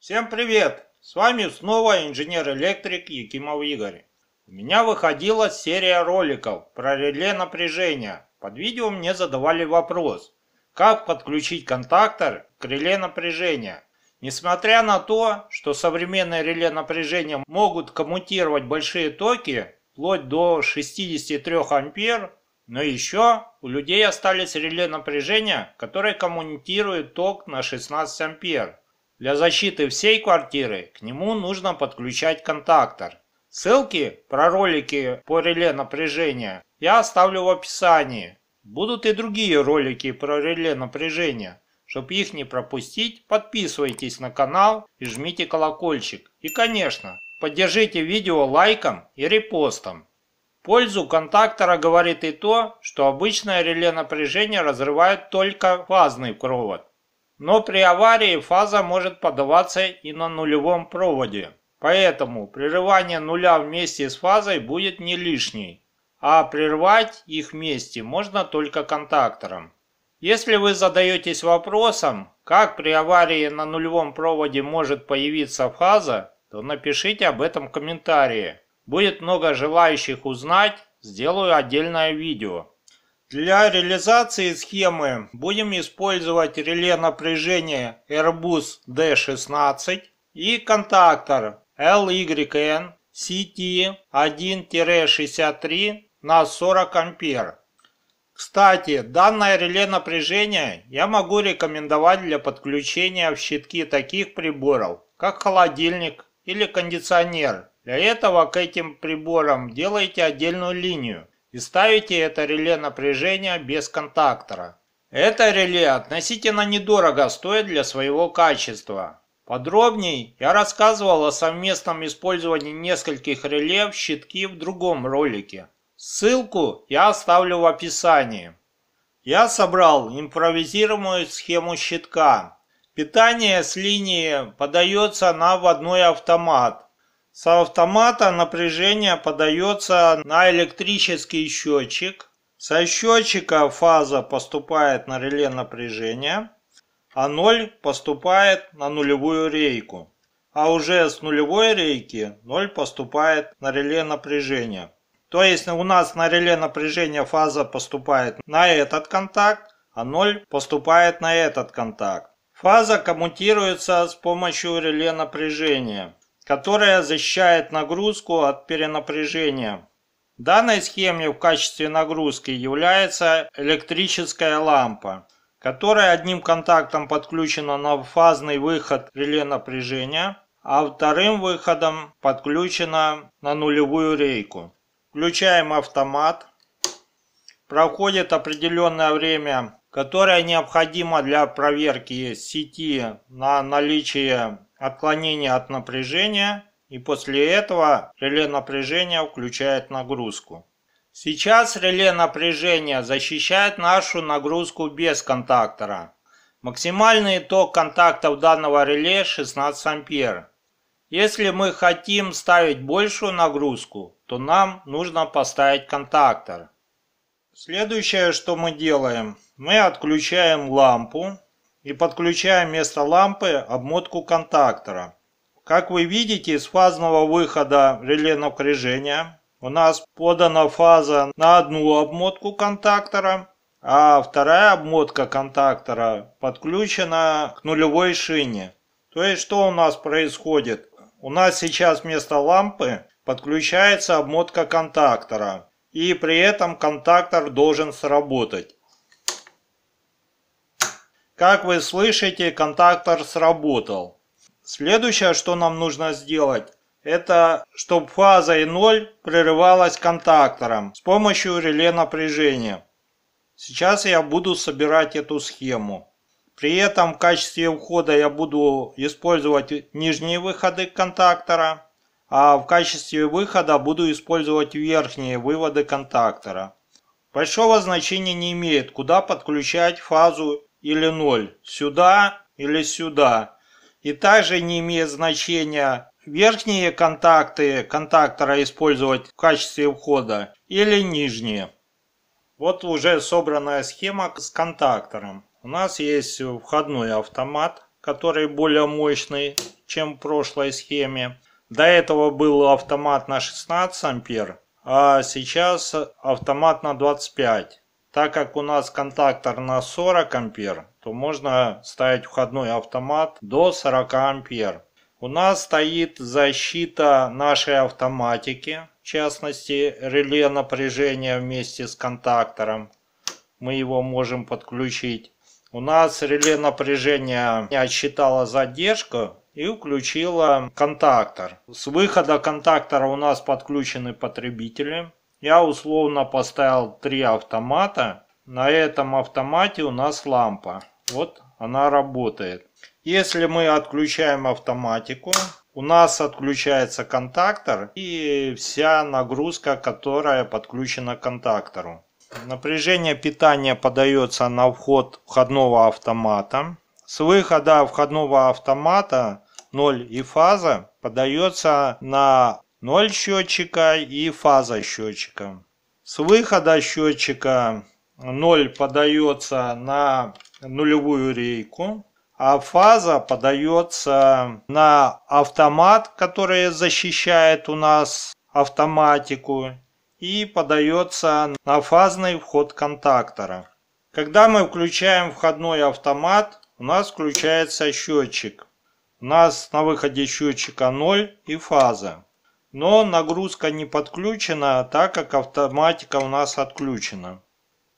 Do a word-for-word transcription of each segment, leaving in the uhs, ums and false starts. Всем привет! С вами снова инженер-электрик Якимов Игорь. У меня выходила серия роликов про реле напряжения. Под видео мне задавали вопрос, как подключить контактор к реле напряжения. Несмотря на то, что современные реле напряжения могут коммутировать большие токи, вплоть до шестидесяти трёх ампер, но еще у людей остались реле напряжения, которые коммутируют ток на шестнадцать ампер. Для защиты всей квартиры к нему нужно подключать контактор. Ссылки про ролики по реле напряжения я оставлю в описании. Будут и другие ролики про реле напряжения. Чтобы их не пропустить, подписывайтесь на канал и жмите колокольчик. И, конечно, поддержите видео лайком и репостом. В пользу контактора говорит и то, что обычное реле напряжения разрывает только фазный провод. Но при аварии фаза может подаваться и на нулевом проводе. Поэтому прерывание нуля вместе с фазой будет не лишней. А прервать их вместе можно только контактором. Если вы задаетесь вопросом, как при аварии на нулевом проводе может появиться фаза, то напишите об этом в комментарии. Будет много желающих узнать, сделаю отдельное видео. Для реализации схемы будем использовать реле напряжения эр бу зэ дэ шестнадцать и контактор эл игрек эн си ти один шестьдесят три на сорок ампер. Кстати, данное реле напряжения я могу рекомендовать для подключения в щитки таких приборов, как холодильник или кондиционер. Для этого к этим приборам делайте отдельную линию и ставите это реле напряжения без контактора. Это реле относительно недорого стоит для своего качества. Подробней я рассказывал о совместном использовании нескольких реле в щитки в другом ролике. Ссылку я оставлю в описании. Я собрал импровизированную схему щитка. Питание с линии подается на водяной автомат. С автомата напряжение подается на электрический счетчик. Со счетчика фаза поступает на реле напряжения, а ноль поступает на нулевую рейку. А уже с нулевой рейки ноль поступает на реле напряжения. То есть у нас на реле напряжения фаза поступает на этот контакт, а ноль поступает на этот контакт. Фаза коммутируется с помощью реле напряжения, которая защищает нагрузку от перенапряжения. В данной схеме в качестве нагрузки является электрическая лампа, которая одним контактом подключена на фазный выход реле напряжения, а вторым выходом подключена на нулевую рейку. Включаем автомат. Проходит определенное время, которое необходимо для проверки сети на наличие отклонение от напряжения, и после этого реле напряжения включает нагрузку. Сейчас реле напряжения защищает нашу нагрузку без контактора. Максимальный ток контактов данного реле шестнадцать ампер. Если мы хотим ставить большую нагрузку, то нам нужно поставить контактор. Следующее, что мы делаем, мы отключаем лампу и подключаем вместо лампы обмотку контактора. Как вы видите, с фазного выхода реле напряжения у нас подана фаза на одну обмотку контактора, а вторая обмотка контактора подключена к нулевой шине. То есть что у нас происходит? У нас сейчас вместо лампы подключается обмотка контактора, и при этом контактор должен сработать. Как вы слышите, контактор сработал. Следующее, что нам нужно сделать, это чтобы фаза и ноль прерывалась контактором с помощью реле напряжения. Сейчас я буду собирать эту схему. При этом в качестве входа я буду использовать нижние выходы контактора, а в качестве выхода буду использовать верхние выводы контактора. Большого значения не имеет, куда подключать фазу или ноль, сюда или сюда. И также не имеет значения, верхние контакты контактора использовать в качестве входа или нижние. Вот уже собранная схема с контактором. У нас есть входной автомат, который более мощный, чем в прошлой схеме. До этого был автомат на шестнадцать ампер, а сейчас автомат на двадцать пять. Так как у нас контактор на сорок ампер, то можно ставить входной автомат до сорока ампер. У нас стоит защита нашей автоматики, в частности реле напряжения вместе с контактором. Мы его можем подключить. У нас реле напряжения отсчитало задержку и включила контактор. С выхода контактора у нас подключены потребители. Я условно поставил три автомата. На этом автомате у нас лампа. Вот она работает. Если мы отключаем автоматику, у нас отключается контактор и вся нагрузка, которая подключена к контактору. Напряжение питания подается на вход входного автомата. С выхода входного автомата ноль и фаза подается на ноль счетчика и фаза счетчика. С выхода счетчика ноль подается на нулевую рейку, а фаза подается на автомат, который защищает у нас автоматику, и подается на фазный вход контактора. Когда мы включаем входной автомат, у нас включается счетчик. У нас на выходе счетчика ноль и фаза. Но нагрузка не подключена, так как автоматика у нас отключена.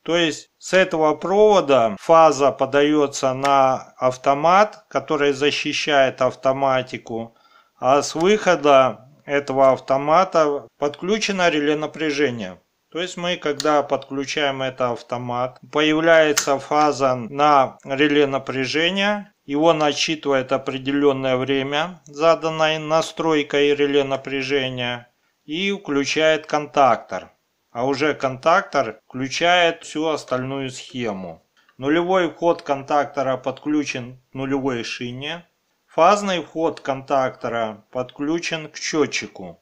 То есть с этого провода фаза подается на автомат, который защищает автоматику, а с выхода этого автомата подключено реле напряжения. То есть мы, когда подключаем этот автомат, появляется фаза на реле напряжения. Его отсчитывает определенное время, заданное настройкой реле напряжения, и включает контактор. А уже контактор включает всю остальную схему. Нулевой вход контактора подключен к нулевой шине. Фазный вход контактора подключен к счетчику.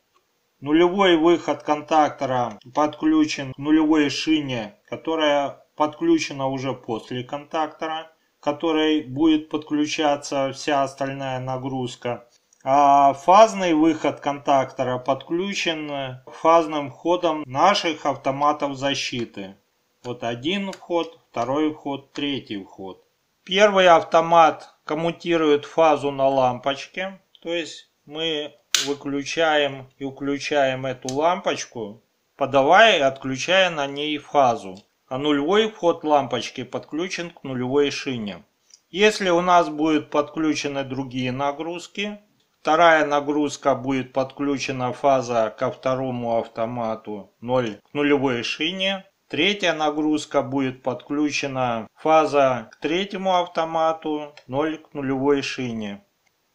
Нулевой выход контактора подключен к нулевой шине, которая подключена уже после контактора, к которой будет подключаться вся остальная нагрузка. А фазный выход контактора подключен фазным входом наших автоматов защиты. Вот один вход, второй вход, третий вход. Первый автомат коммутирует фазу на лампочке. То есть мы выключаем и включаем эту лампочку, подавая и отключая на ней фазу. А нулевой вход лампочки подключен к нулевой шине. Если у нас будут подключены другие нагрузки, вторая нагрузка будет подключена фаза ко второму автомату ноль к нулевой шине. Третья нагрузка будет подключена фаза к третьему автомату ноль к нулевой шине.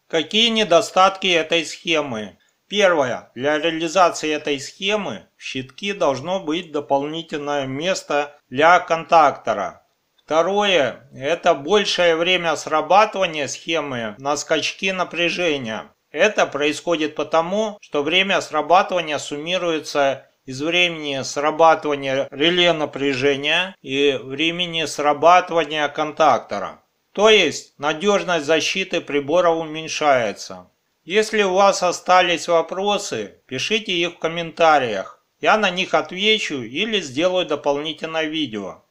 Какие недостатки этой схемы? Первое. Для реализации этой схемы в щитке должно быть дополнительное место для контактора. Второе. Это большее время срабатывания схемы на скачки напряжения. Это происходит потому, что время срабатывания суммируется из времени срабатывания реле напряжения и времени срабатывания контактора. То есть надежность защиты прибора уменьшается. Если у вас остались вопросы, пишите их в комментариях. Я на них отвечу или сделаю дополнительное видео.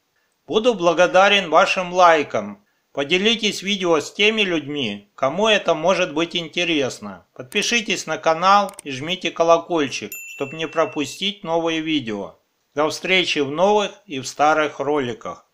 Буду благодарен вашим лайкам. Поделитесь видео с теми людьми, кому это может быть интересно. Подпишитесь на канал и жмите колокольчик, чтобы не пропустить новые видео. До встречи в новых и в старых роликах.